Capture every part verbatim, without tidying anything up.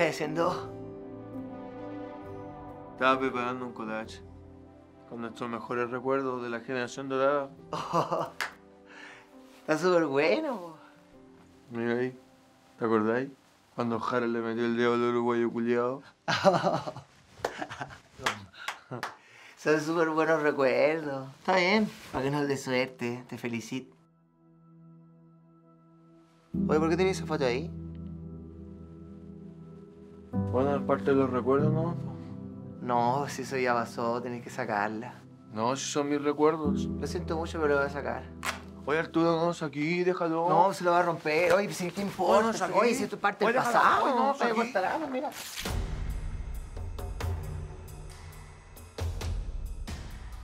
stai haciendo? Estaba preparando un collage con nuestros mejores recuerdos de la generación dorada. Oh, está súper bueno. Mira ahí, ¿te acordáis? Cuando Jara le metió el dedo al uruguayo culiado. Oh. Son súper buenos recuerdos. Está bien, para que nos dé suerte, te felicito. Oye, ¿por qué tenés esa foto ahí? Bueno, es parte de los recuerdos, ¿no? No, si eso ya pasó, tenés que sacarla. No, si son mis recuerdos. Lo siento mucho, pero lo voy a sacar. Oye, Arturo, no, saquí, déjalo. No, se lo va a romper. Oye, si ¿qué importa? No, no, oye, si esto es parte del pasado. Oye, no, se cortará, mira.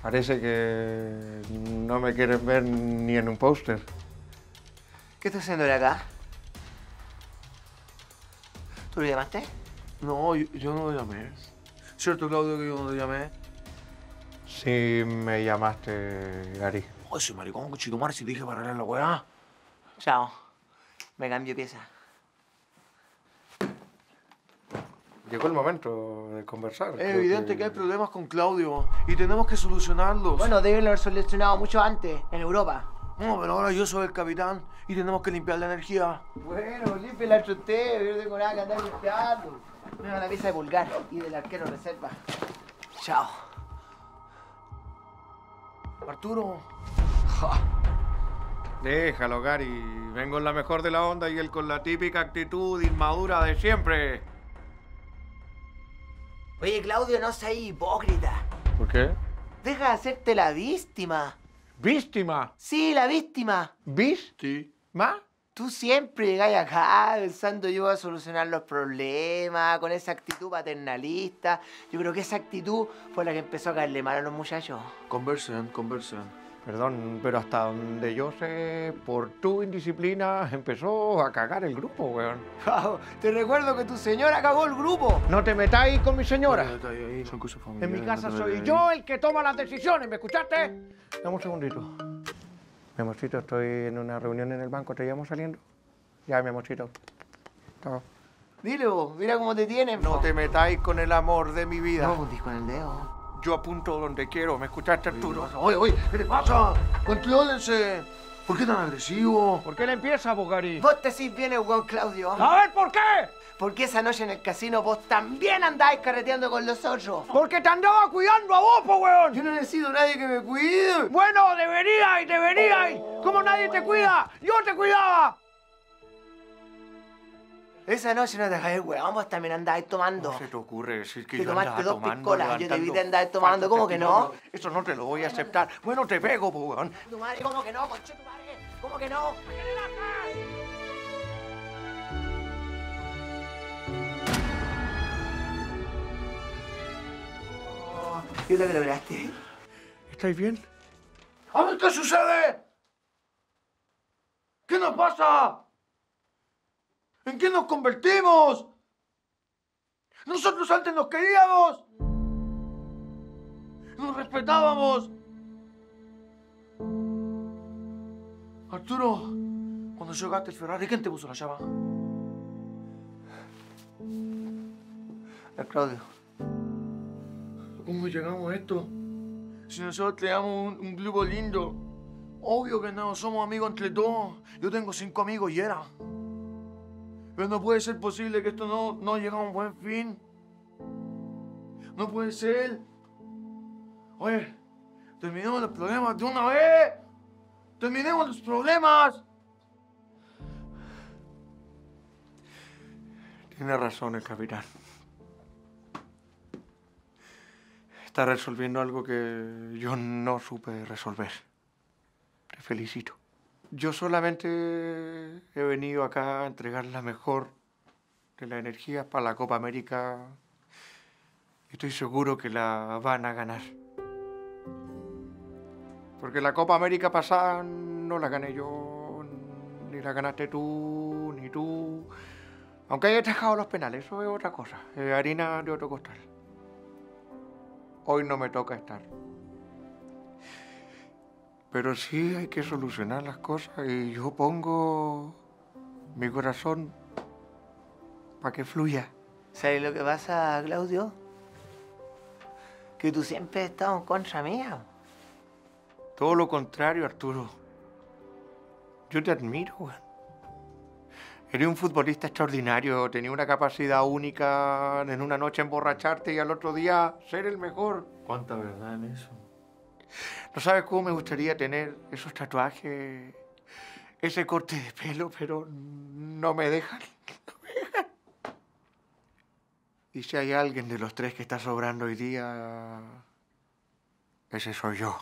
Parece que no me quieren ver ni en un póster. ¿Qué estás haciendo de acá? ¿Tú lo llamaste? No, yo, yo no lo llamé. ¿Cierto, Claudio, que yo no te llamé? Sí, me llamaste, Gary. Oh, ese maricón, cochitumar, si te dije para arreglar la weá. Chao. Me cambio pieza. Llegó el momento de conversar. Es evidente que... que hay problemas con Claudio y tenemos que solucionarlos. Bueno, deben haber solucionado mucho antes, en Europa. No, pero ahora yo soy el capitán y tenemos que limpiar la energía. Bueno, límpiala entre ustedes, yo no tengo nada que andar limpiando. Una la visa de vulgar y del arquero reserva. Chao. Arturo. Ja. Déjalo, Gary. Vengo en la mejor de la onda y él con la típica actitud inmadura de siempre. Oye, Claudio, no seas hipócrita. ¿Por qué? Deja de hacerte la víctima. ¿Víctima? Sí, la víctima. ¿Víctima? Tú siempre llegás acá pensando yo voy a solucionar los problemas con esa actitud paternalista. Yo creo que esa actitud fue la que empezó a caerle mal a los muchachos. Conversen, conversen. Perdón, pero hasta donde yo sé, por tu indisciplina empezó a cagar el grupo, weón. Wow, te recuerdo que tu señora cagó el grupo. No te metáis con mi señora. No te metáis ahí, son cosas familiares. En mi casa no soy yo el que toma las decisiones, ¿me escuchaste? Dame un segundito. Mi amorcito, estoy en una reunión en el banco, ¿te llamo saliendo? Ya, mi amorcito. Chao. Dile vos, mira cómo te tienen. No po. te metáis con el amor de mi vida. No apuntís con el dedo. Yo apunto donde quiero, ¿me escuchaste, Arturo? Oye, oye, ¿qué te pasa? Controlense. ¿Por qué tan agresivo? ¿Por qué le empiezas, Pocari? Vos te decís bien, Juan Claudio. A ver, ¿por qué? Porque esa noche en el casino vos también andáis carreteando con los otros. Porque te andaba cuidando a vos, po, weón. Yo no necesito a nadie que me cuide. Bueno, deberíais, deberíais. Oh, ¿cómo nadie te cuida? ¡Yo te cuidaba! Esa noche no te dejáis, weón. Vos también andáis tomando. ¿Cómo se te ocurre decir que te yo tomaste dos piscolas? Yo te vi te andáis tomando. ¿Cómo que no? Eso no te lo voy a aceptar. Bueno, te pego, po, weón. Tu madre, ¿cómo que no, conche tu madre? ¿Cómo que no? ¿Qué te lograste? ¿Estáis bien? A ver qué sucede. ¿Qué nos pasa? ¿En qué nos convertimos? Nosotros antes nos queríamos. Nos respetábamos. Arturo, cuando llegaste al Ferrari, ¿quién te puso la llama? El Claudio. ¿Cómo llegamos a esto? Si nosotros creamos un, un grupo lindo, obvio que no somos amigos entre todos. Yo tengo cinco amigos y era. Pero no puede ser posible que esto no, no llegue a un buen fin. No puede ser. Oye, terminemos los problemas de una vez. Terminemos los problemas. Tiene razón el capitán. Está resolviendo algo que yo no supe resolver. Te felicito. Yo solamente he venido acá a entregar la mejor de las energías para la Copa América. Estoy seguro que la van a ganar. Porque la Copa América pasada no la gané yo, ni la ganaste tú, ni tú. Aunque haya atajado los penales, eso es otra cosa. Eh, harina de otro costal. Hoy no me toca estar. Pero sí hay que solucionar las cosas y yo pongo mi corazón para que fluya. ¿Sabes lo que pasa, Claudio? Que tú siempre has estado en contra mía. Todo lo contrario, Arturo. Yo te admiro, weón. Eres un futbolista extraordinario, tenías una capacidad única en una noche emborracharte y al otro día ser el mejor. ¿Cuánta verdad en eso? No sabes cómo me gustaría tener esos tatuajes, ese corte de pelo, pero no me dejan. No me dejan. Y si hay alguien de los tres que está sobrando hoy día, ese soy yo.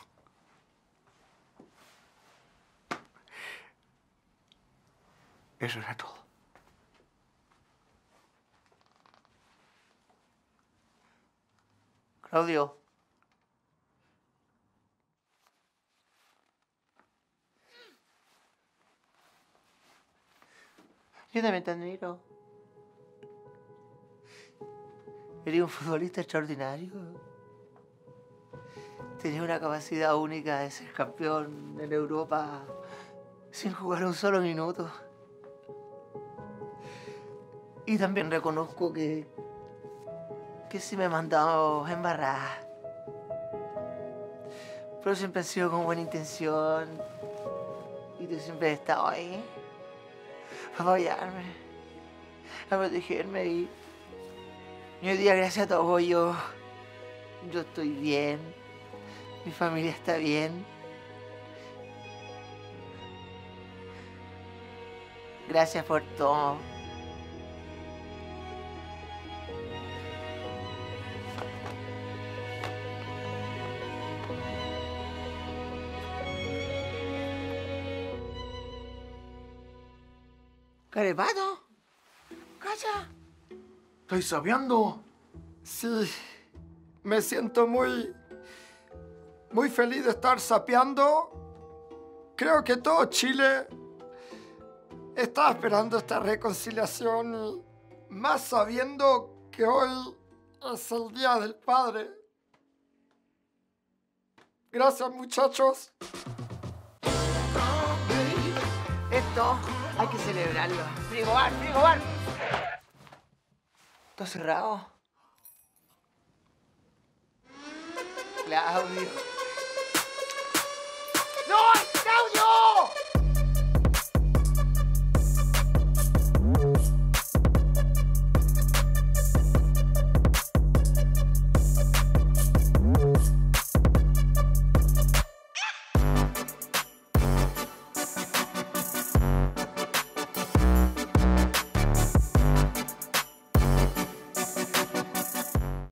Eso era todo. Claudio. Yo también te admiro. Eres un futbolista extraordinario. Tenías una capacidad única de ser campeón en Europa sin jugar un solo minuto. Y también reconozco que, que sí me he mandado embarrada. Pero siempre he sido con buena intención y tú siempre has estado ahí a apoyarme, a protegerme y... y hoy día, gracias a todo, yo, yo estoy bien, mi familia está bien. Gracias por todo. Carepato, calla. ¿Estoy sabiendo? Sí, me siento muy, muy feliz de estar sapeando. Creo que todo Chile está esperando esta reconciliación, y más sabiendo que hoy es el Día del Padre. Gracias, muchachos. Esto hay que celebrarlo. Frigobar, Frigobar. ¿Está cerrado? Claudio. ¡No, Claudio!